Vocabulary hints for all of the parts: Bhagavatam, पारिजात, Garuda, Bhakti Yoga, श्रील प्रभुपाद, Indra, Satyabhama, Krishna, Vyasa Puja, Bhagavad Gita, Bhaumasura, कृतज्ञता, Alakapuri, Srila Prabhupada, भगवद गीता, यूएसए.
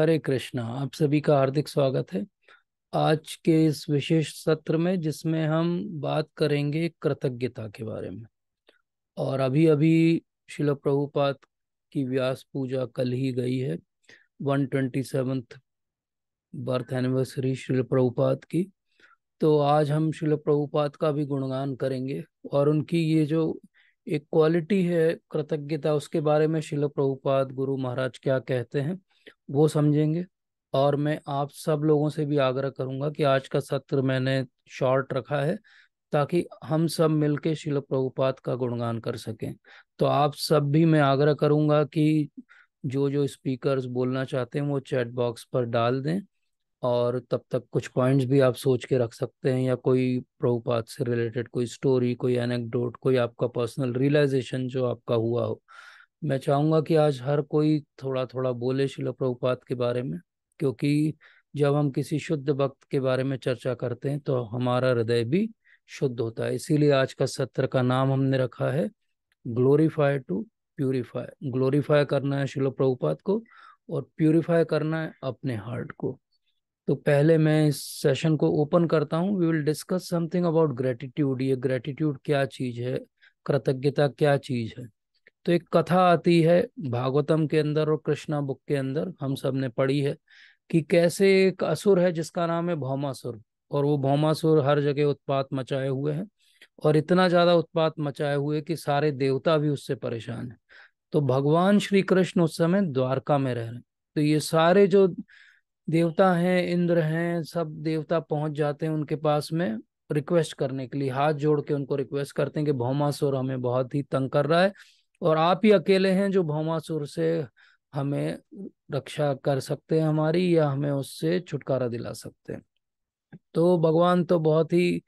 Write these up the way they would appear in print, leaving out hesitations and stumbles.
हरे कृष्णा। आप सभी का हार्दिक स्वागत है आज के इस विशेष सत्र में, जिसमें हम बात करेंगे कृतज्ञता के बारे में। और अभी अभी श्रील प्रभुपाद की व्यास पूजा कल ही गई है, 127th birth anniversary श्रील प्रभुपाद की। तो आज हम श्रील प्रभुपाद का भी गुणगान करेंगे और उनकी ये जो एक क्वालिटी है कृतज्ञता, उसके बारे में श्रील प्रभुपाद गुरु महाराज क्या कहते हैं वो समझेंगे। और मैं आप सब लोगों से भी आग्रह करूंगा कि आज का सत्र मैंने शॉर्ट रखा है ताकि हम सब मिलके श्रील प्रभुपाद का गुणगान कर सकें। तो आप सब भी मैं आग्रह करूंगा कि जो जो स्पीकर्स बोलना चाहते हैं वो चैट बॉक्स पर डाल दें, और तब तक कुछ पॉइंट्स भी आप सोच के रख सकते हैं, या कोई प्रभुपाद से रिलेटेड कोई स्टोरी, कोई एनेक्डोट, कोई आपका पर्सनल रियलाइजेशन जो आपका हुआ हो। मैं चाहूँगा कि आज हर कोई थोड़ा थोड़ा बोले श्रील प्रभुपाद के बारे में, क्योंकि जब हम किसी शुद्ध भक्त के बारे में चर्चा करते हैं तो हमारा हृदय भी शुद्ध होता है। इसीलिए आज का सत्र का नाम हमने रखा है ग्लोरीफाई टू प्यूरीफाई। ग्लोरीफाई करना है श्रील प्रभुपाद को और प्यूरीफाई करना है अपने हार्ट को। तो पहले मैं इस सेशन को ओपन करता हूँ। We will discuss something about gratitude. ये ग्रेटिट्यूड क्या चीज़ है, कृतज्ञता क्या चीज़ है। तो एक कथा आती है भागवतम के अंदर और कृष्णा बुक के अंदर, हम सब ने पढ़ी है, कि कैसे एक असुर है जिसका नाम है भौमासुर, और वो भौमासुर हर जगह उत्पात मचाए हुए है, और इतना ज़्यादा उत्पात मचाए हुए कि सारे देवता भी उससे परेशान है। तो भगवान श्री कृष्ण उस समय द्वारका में रह रहे हैं। तो ये सारे जो देवता हैं, इंद्र हैं, सब देवता पहुंच जाते हैं उनके पास में रिक्वेस्ट करने के लिए, हाथ जोड़ के उनको रिक्वेस्ट करते हैं कि भौमासुर हमें बहुत ही तंग कर रहा है और आप ही अकेले हैं जो भौमासुर से हमें रक्षा कर सकते हैं हमारी, या हमें उससे छुटकारा दिला सकते हैं। तो भगवान तो बहुत ही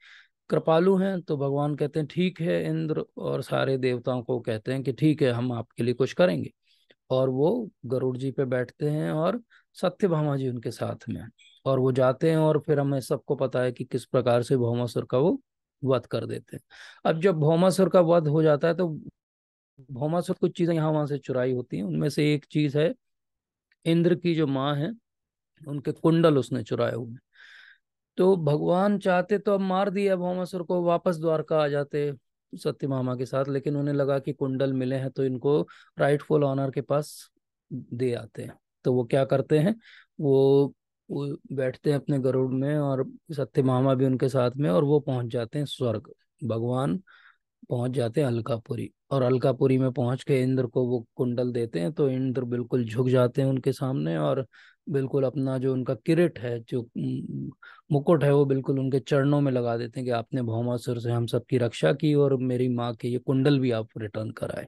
कृपालु हैं, तो भगवान कहते हैं ठीक है इंद्र, और सारे देवताओं को कहते हैं कि ठीक है हम आपके लिए कुछ करेंगे। और वो गरुड़ जी पे बैठते हैं और सत्यभामा जी उनके साथ में, और वो जाते हैं, और फिर हमें सबको पता है कि किस प्रकार से भौमासुर का वो वध कर देते हैं। अब जब भौमासुर का वध हो जाता है तो भौमासुर कुछ चीज़ें यहाँ वहाँ से चुराई होती हैं। उनमें से एक चीज़ है इंद्र की जो माँ है उनके कुंडल उसने चुराए हुए। तो भगवान चाहते तो अब मार दिया भौमासुर को, वापस द्वारका आ जाते सत्यभामा के साथ, लेकिन उन्हें लगा कि कुंडल मिले हैं तो इनको राइटफुल ऑनर के पास दे आते हैं। तो वो क्या करते हैं, वो बैठते हैं अपने गरुड़ में और सत्यभामा भी उनके साथ में, और वो पहुंच जाते हैं स्वर्ग। भगवान पहुंच जाते हैं अलकापुरी, और अलकापुरी में पहुंच के इंद्र को वो कुंडल देते हैं। तो इंद्र बिल्कुल झुक जाते हैं उनके सामने, और बिल्कुल अपना जो उनका किरीट है, जो मुकुट है, वो बिल्कुल उनके चरणों में लगा देते हैं कि आपने भौमासुर से हम सबकी रक्षा की और मेरी माँ के ये कुंडल भी आप रिटर्न कराए।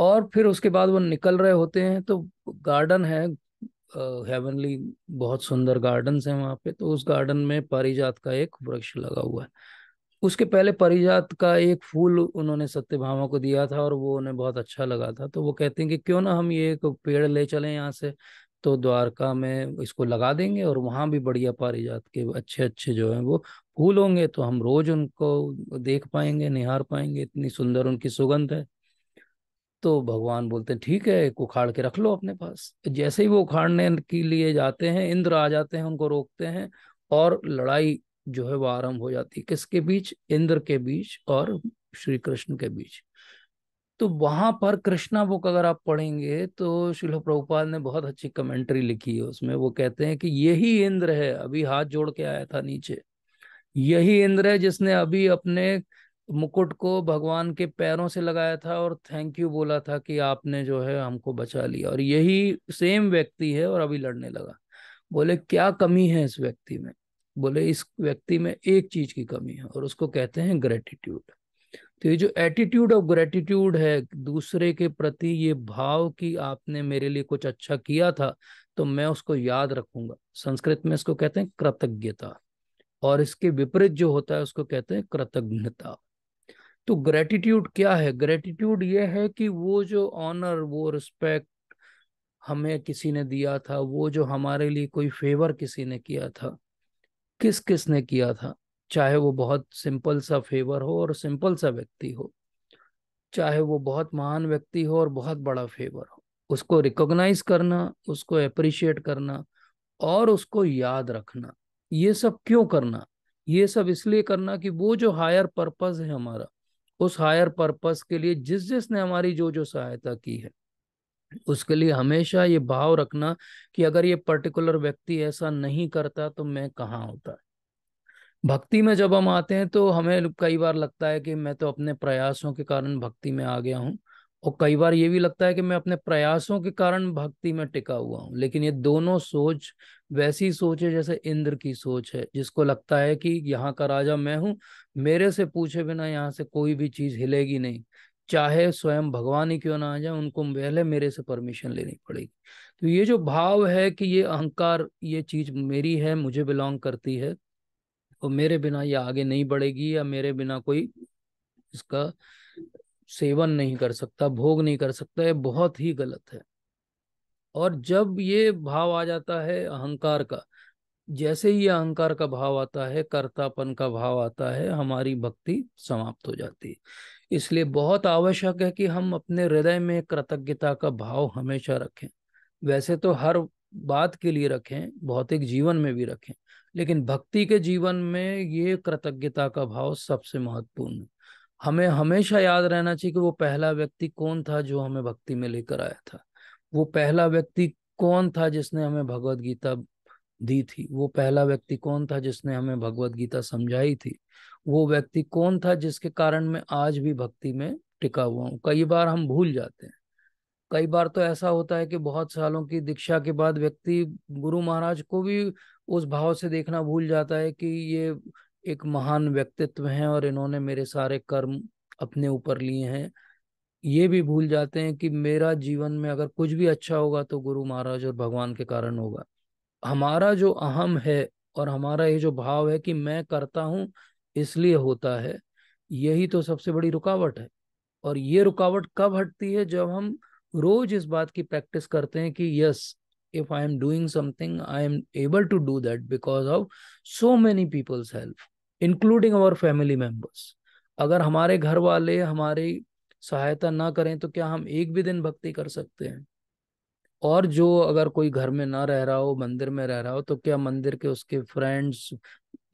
और फिर उसके बाद वो निकल रहे होते हैं तो गार्डन है हेवनली, बहुत सुंदर गार्डन्स हैं वहाँ पे। तो उस गार्डन में पारिजात का एक वृक्ष लगा हुआ है। उसके पहले पारिजात का एक फूल उन्होंने सत्यभामा को दिया था और वो उन्हें बहुत अच्छा लगा था। तो वो कहते हैं कि क्यों ना हम ये एक पेड़ ले चलें यहाँ से, तो द्वारका में इसको लगा देंगे और वहाँ भी बढ़िया पारिजात के अच्छे अच्छे जो हैं वो फूल होंगे, तो हम रोज उनको देख पाएंगे, निहार पाएंगे, इतनी सुंदर उनकी सुगंध है। तो भगवान बोलते हैं ठीक है एक उखाड़ के रख लो अपने पास। जैसे ही वो उखाड़ने के लिए जाते हैं इंद्र आ जाते हैं, उनको रोकते हैं, और लड़ाई जो है वो आरंभ हो जाती है। किसके बीच, इंद्र के बीच और श्री कृष्ण के बीच। तो वहां पर कृष्णा बुक अगर आप पढ़ेंगे तो श्रील प्रभुपाद ने बहुत अच्छी कमेंट्री लिखी है उसमें। वो कहते हैं कि यही इंद्र है, अभी हाथ जोड़ के आया था नीचे, यही इंद्र है जिसने अभी अपने मुकुट को भगवान के पैरों से लगाया था और थैंक यू बोला था कि आपने जो है हमको बचा लिया, और यही सेम व्यक्ति है और अभी लड़ने लगा। बोले क्या कमी है इस व्यक्ति में, बोले इस व्यक्ति में एक चीज की कमी है और उसको कहते हैं ग्रेटिट्यूड। तो ये जो एटीट्यूड ऑफ ग्रेटिट्यूड है दूसरे के प्रति, ये भाव कि आपने मेरे लिए कुछ अच्छा किया था तो मैं उसको याद रखूंगा, संस्कृत में इसको कहते हैं कृतज्ञता, और इसके विपरीत जो होता है उसको कहते हैं कृतज्ञता। तो ग्रेटिट्यूड क्या है, ग्रेटिट्यूड ये है कि वो जो ऑनर, वो रिस्पेक्ट हमें किसी ने दिया था, वो जो हमारे लिए कोई फेवर किसी ने किया था, किसने किया था, चाहे वो बहुत सिंपल सा फेवर हो और सिंपल सा व्यक्ति हो, चाहे वो बहुत महान व्यक्ति हो और बहुत बड़ा फेवर हो, उसको रिकॉग्नाइज करना, उसको एप्रिशिएट करना और उसको याद रखना। ये सब क्यों करना? ये सब इसलिए करना कि वो जो हायर पर्पस है हमारा, उस हायर पर्पस के लिए जिस जिसने हमारी जो जो सहायता की है, उसके लिए हमेशा ये भाव रखना कि अगर ये पर्टिकुलर व्यक्ति ऐसा नहीं करता तो मैं कहाँ होता। भक्ति में जब हम आते हैं तो हमें कई बार लगता है कि मैं तो अपने प्रयासों के कारण भक्ति में आ गया हूँ, और कई बार ये भी लगता है कि मैं अपने प्रयासों के कारण भक्ति में टिका हुआ हूँ। लेकिन ये दोनों सोच वैसी सोच है जैसे इंद्र की सोच है, जिसको लगता है कि यहाँ का राजा मैं हूँ, मेरे से पूछे बिना यहाँ से कोई भी चीज़ हिलेगी नहीं, चाहे स्वयं भगवान ही क्यों ना आ जाए, उनको पहले मेरे से परमिशन लेनी पड़ेगी। तो ये जो भाव है कि ये अहंकार, ये चीज़ मेरी है, मुझे बिलोंग करती है, और मेरे बिना ये आगे नहीं बढ़ेगी, या मेरे बिना कोई इसका सेवन नहीं कर सकता, भोग नहीं कर सकता, ये बहुत ही गलत है। और जब ये भाव आ जाता है अहंकार का, जैसे ही अहंकार का भाव आता है, कर्तापन का भाव आता है, हमारी भक्ति समाप्त हो जाती है। इसलिए बहुत आवश्यक है कि हम अपने हृदय में कृतज्ञता का भाव हमेशा रखें। वैसे तो हर बात के लिए रखें, भौतिक जीवन में भी रखें, लेकिन भक्ति के जीवन में ये कृतज्ञता का भाव सबसे महत्वपूर्ण है। हमें हमेशा याद रहना चाहिए कि वो पहला व्यक्ति कौन था जो हमें भक्ति में लेकर आया था, वो पहला व्यक्ति कौन था जिसने हमें भगवद गीता दी थी, वो पहला व्यक्ति कौन था जिसने हमें भगवद गीता समझाई थी, वो व्यक्ति कौन था जिसके कारण मैं आज भी भक्ति में टिका हुआ हूँ। कई बार हम भूल जाते हैं। कई बार तो ऐसा होता है कि बहुत सालों की दीक्षा के बाद व्यक्ति गुरु महाराज को भी उस भाव से देखना भूल जाता है कि ये एक महान व्यक्तित्व हैं और इन्होंने मेरे सारे कर्म अपने ऊपर लिए हैं। ये भी भूल जाते हैं कि मेरा जीवन में अगर कुछ भी अच्छा होगा तो गुरु महाराज और भगवान के कारण होगा। हमारा जो अहम है और हमारा ये जो भाव है कि मैं करता हूँ इसलिए होता है, यही तो सबसे बड़ी रुकावट है। और ये रुकावट कब हटती है? जब हम रोज इस बात की प्रैक्टिस करते हैं कि yes, if I am doing something, I am able to do that because of so many people's help, including our family members. अगर हमारे घर वाले हमारी सहायता ना करें तो क्या हम एक भी दिन भक्ति कर सकते हैं? और जो अगर कोई घर में ना रह रहा हो, मंदिर में रह रहा हो, तो क्या मंदिर के उसके फ्रेंड्स,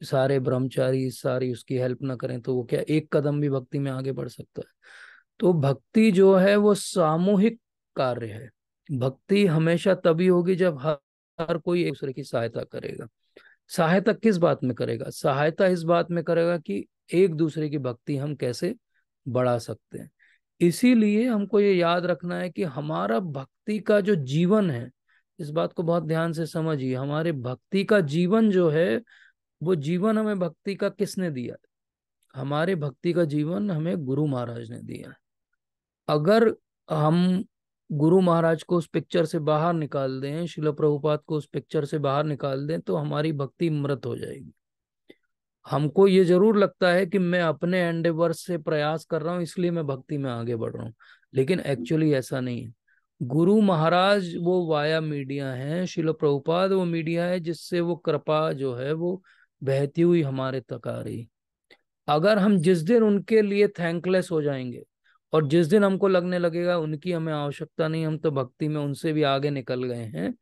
सारे ब्रह्मचारी, सारी उसकी हेल्प ना करें तो वो क्या एक कदम भी भक्ति में आगे बढ़ सकता है? तो भक्ति जो है वो सामूहिक कार्य है। भक्ति हमेशा तभी होगी जब हर कोई एक दूसरे की सहायता करेगा। सहायता किस बात में करेगा? सहायता इस बात में करेगा कि एक दूसरे की भक्ति हम कैसे बढ़ा सकते हैं। इसीलिए हमको ये याद रखना है कि हमारा भक्ति का जो जीवन है, इस बात को बहुत ध्यान से समझिए, हमारे भक्ति का जीवन जो है वो जीवन हमें भक्ति का किसने दिया? हमारे भक्ति का जीवन हमें गुरु महाराज ने दिया। अगर हम गुरु महाराज को उस पिक्चर से बाहर निकाल दें, श्रील प्रभुपाद को उस पिक्चर से बाहर निकाल दें, तो हमारी भक्ति मृत हो जाएगी। हमको ये जरूर लगता है कि मैं अपने एंडेवर से प्रयास कर रहा हूँ इसलिए मैं भक्ति में आगे बढ़ रहा हूँ, लेकिन एक्चुअली ऐसा नहीं है। गुरु महाराज वो वाया मीडिया है, श्रील प्रभुपाद वो मीडिया है जिससे वो कृपा जो है वो बहती हुई हमारे तक आ रही। अगर हम जिस दिन उनके लिए थैंकलेस हो जाएंगे और जिस दिन हमको लगने लगेगा उनकी हमें आवश्यकता नहीं, हम तो भक्ति में उनसे भी आगे निकल गए हैं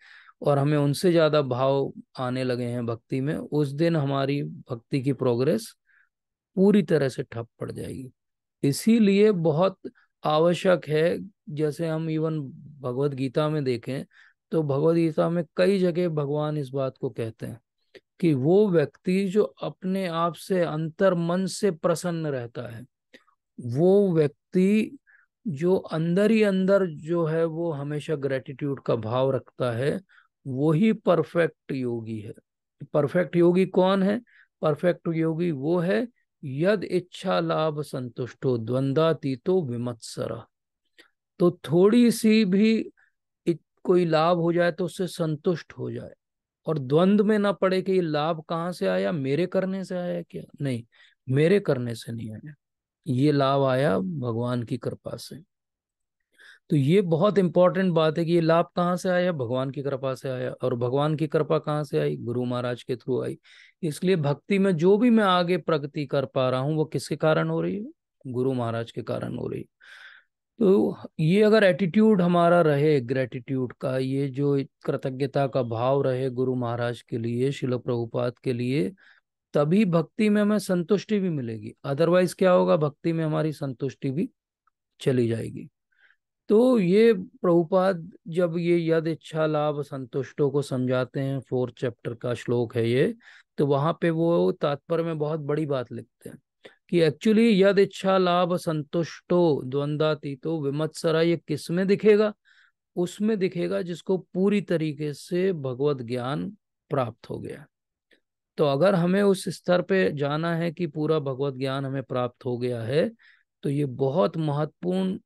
और हमें उनसे ज़्यादा भाव आने लगे हैं भक्ति में, उस दिन हमारी भक्ति की प्रोग्रेस पूरी तरह से ठप पड़ जाएगी। इसीलिए बहुत आवश्यक है, जैसे हम इवन भगवद गीता में देखें तो भगवद गीता में कई जगह भगवान इस बात को कहते हैं कि वो व्यक्ति जो अपने आप से अंतर मन से प्रसन्न रहता है, वो व्यक्ति जो अंदर ही अंदर जो है वो हमेशा ग्रेटिट्यूड का भाव रखता है, वो ही परफेक्ट योगी है। परफेक्ट योगी कौन है? परफेक्ट योगी वो है यद इच्छा लाभ संतुष्टो द्वंद्वातीतो विमत्सरः। तो थोड़ी सी भी कोई लाभ हो जाए तो उससे संतुष्ट हो जाए और द्वंद्व में ना पड़े कि ये लाभ कहाँ से आया, मेरे करने से आया क्या? नहीं, मेरे करने से नहीं आया, ये लाभ आया भगवान की कृपा से। तो ये बहुत इंपॉर्टेंट बात है कि ये लाभ कहाँ से आया? भगवान की कृपा से आया। और भगवान की कृपा कहाँ से आई? गुरु महाराज के थ्रू आई। इसलिए भक्ति में जो भी मैं आगे प्रगति कर पा रहा हूँ वो किसके कारण हो रही है? गुरु महाराज के कारण हो रही है। तो ये अगर एटीट्यूड हमारा रहे ग्रेटिट्यूड का, ये जो कृतज्ञता का भाव रहे गुरु महाराज के लिए, श्रील प्रभुपाद के लिए, तभी भक्ति में हमें संतुष्टि भी मिलेगी। अदरवाइज क्या होगा, भक्ति में हमारी संतुष्टि भी चली जाएगी। तो ये प्रभुपाद जब ये यद इच्छा लाभ संतुष्टों को समझाते हैं, 4 चैप्टर का श्लोक है ये, तो वहाँ पे वो तात्पर्य में बहुत बड़ी बात लिखते हैं कि एक्चुअली यद इच्छा लाभ संतुष्टो द्वंद्वातीतो विमत्सरा, ये किस में दिखेगा, उसमें दिखेगा जिसको पूरी तरीके से भगवत ज्ञान प्राप्त हो गया। तो अगर हमें उस स्तर पे जाना है कि पूरा भगवत ज्ञान हमें प्राप्त हो गया है, तो ये बहुत महत्वपूर्ण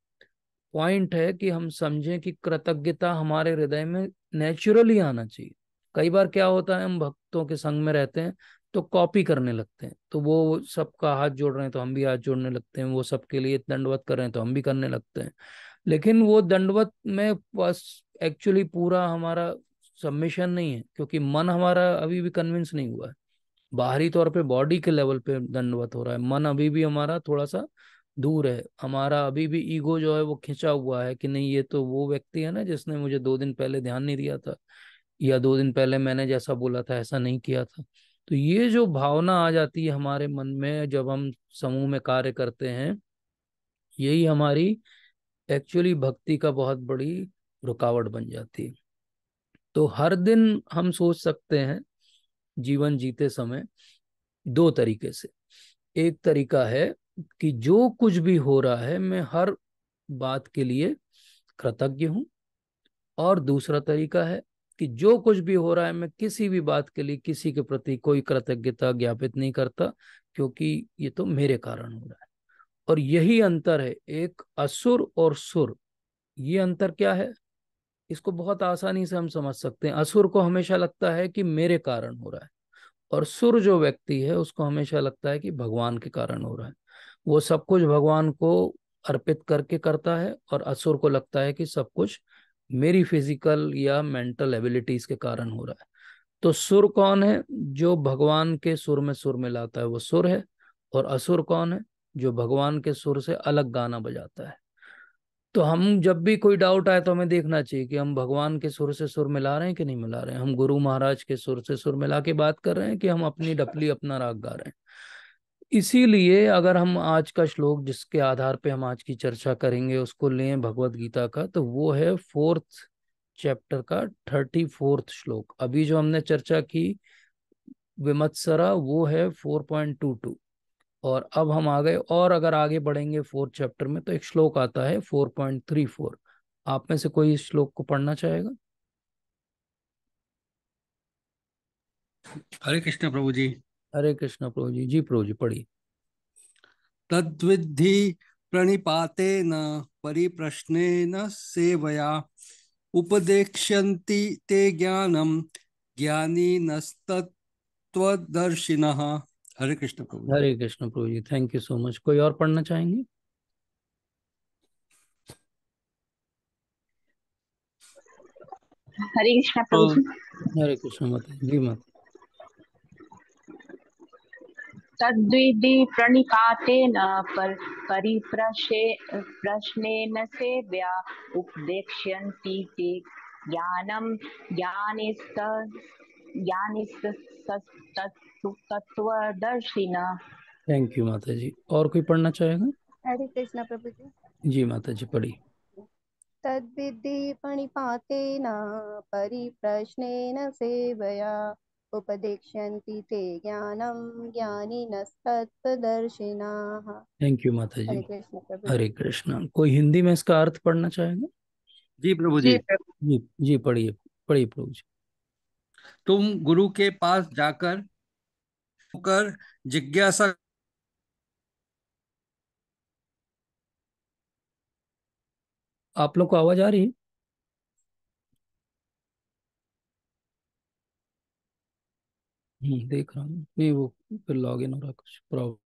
पॉइंट है कि हम समझें कि कृतज्ञता हमारे हृदय में नेचुरली आना चाहिए। कई बार क्या होता है, हम भक्तों के संग में रहते हैं तो कॉपी करने लगते हैं, तो वो सबका हाथ जोड़ रहे हैं तो हम भी हाथ जोड़ने लगते हैं, वो सबके लिए दंडवत कर रहे हैं तो हम भी करने लगते हैं। लेकिन वो दंडवत में बस एक्चुअली पूरा हमारा सबमिशन नहीं है, क्योंकि मन हमारा अभी भी कन्विंस नहीं हुआ है। बाहरी तौर पे बॉडी के लेवल पे दंडवत हो रहा है, मन अभी भी हमारा थोड़ा सा दूर है, हमारा अभी भी ईगो जो है वो खिंचा हुआ है कि नहीं ये तो वो व्यक्ति है ना जिसने मुझे 2 दिन पहले ध्यान नहीं दिया था, या 2 दिन पहले मैंने जैसा बोला था ऐसा नहीं किया था। तो ये जो भावना आ जाती है हमारे मन में जब हम समूह में कार्य करते हैं, यही हमारी एक्चुअली भक्ति का बहुत बड़ी रुकावट बन जाती है। तो हर दिन हम सोच सकते हैं जीवन जीते समय 2 तरीके से। एक तरीका है कि जो कुछ भी हो रहा है मैं हर बात के लिए कृतज्ञ हूँ, और दूसरा तरीका है कि जो कुछ भी हो रहा है मैं किसी भी बात के लिए किसी के प्रति कोई कृतज्ञता ज्ञापित नहीं करता, क्योंकि ये तो मेरे कारण हो रहा है। और यही अंतर है एक असुर और सुर। ये अंतर क्या है, इसको बहुत आसानी से हम समझ सकते हैं। असुर को हमेशा लगता है कि मेरे कारण हो रहा है, और सुर जो व्यक्ति है उसको हमेशा लगता है कि भगवान के कारण हो रहा है। वो सब कुछ भगवान को अर्पित करके करता है, और असुर को लगता है कि सब कुछ मेरी फिजिकल या मेंटल एबिलिटीज के कारण हो रहा है। तो सुर कौन है, जो भगवान के सुर में लाता है वो सुर है, और असुर कौन है, जो भगवान के सुर से अलग गाना बजाता है। तो हम जब भी कोई डाउट आए तो हमें देखना चाहिए कि हम भगवान के सुर से सुर मिला रहे हैं कि नहीं मिला रहे हैं, हम गुरु महाराज के सुर से सुर मिला के बात कर रहे हैं कि हम अपनी डपली अपना राग गा रहे हैं। इसीलिए अगर हम आज का श्लोक जिसके आधार पे हम आज की चर्चा करेंगे उसको लें भगवत गीता का, तो वो है 4 चैप्टर का 34 श्लोक। अभी जो हमने चर्चा की विमत्सरा वो है 4.22, और अब हम आ गए, और अगर आगे बढ़ेंगे 4 चैप्टर में तो एक श्लोक आता है 4.34। आप में से कोई इस श्लोक को पढ़ना चाहेगा? हरे कृष्ण प्रभु जी। हरे कृष्ण प्रभु जी। जी प्रभु जी पढ़िए। तद्विद्धि प्रणिपातेन परिप्रश्नेन सेवया उपदेक्ष्यन्ति ते ज्ञानम ज्ञानिनस्तत्त्वदर्शिनः। हरे कृष्ण प्रभु। हरे कृष्ण प्रभु जी, थैंक यू सो मच। कोई और पढ़ना चाहेंगे? हरे कृष्ण प्रभु। हरे कृष्ण माता जी। माता तद्विधि प्रणिपातेन परिप्रश्नेन सेव्या उपदेक्ष्यन्ति ते ज्ञानं ज्ञानिस्तत्त्वदर्शिनः। थैंक यू माता जी। और कोई पढ़ना चाहेगा? हरे कृष्ण प्रभु जी। जी माता जी पढ़ी। तद्विद्धि प्रणिपातेन परिप्रश्नेन सेवया उपदेक्ष्यन्ति ते ज्ञानं ज्ञानिनस्तत्त्वदर्शिनः। थैंक यू माता जी। हरे कृष्ण प्रभु। हरे कृष्ण। कोई हिंदी में इसका अर्थ पढ़ना चाहेगा? जी प्रभु जी। जी जी पढ़िए पढ़िए प्रभु जी। तुम गुरु के पास जाकर जिज्ञासा आप लोग को आवाज आ रही है? देख रहा हूँ नहीं, वो फिर लॉग इन हो रहा, कुछ प्रॉब्लम।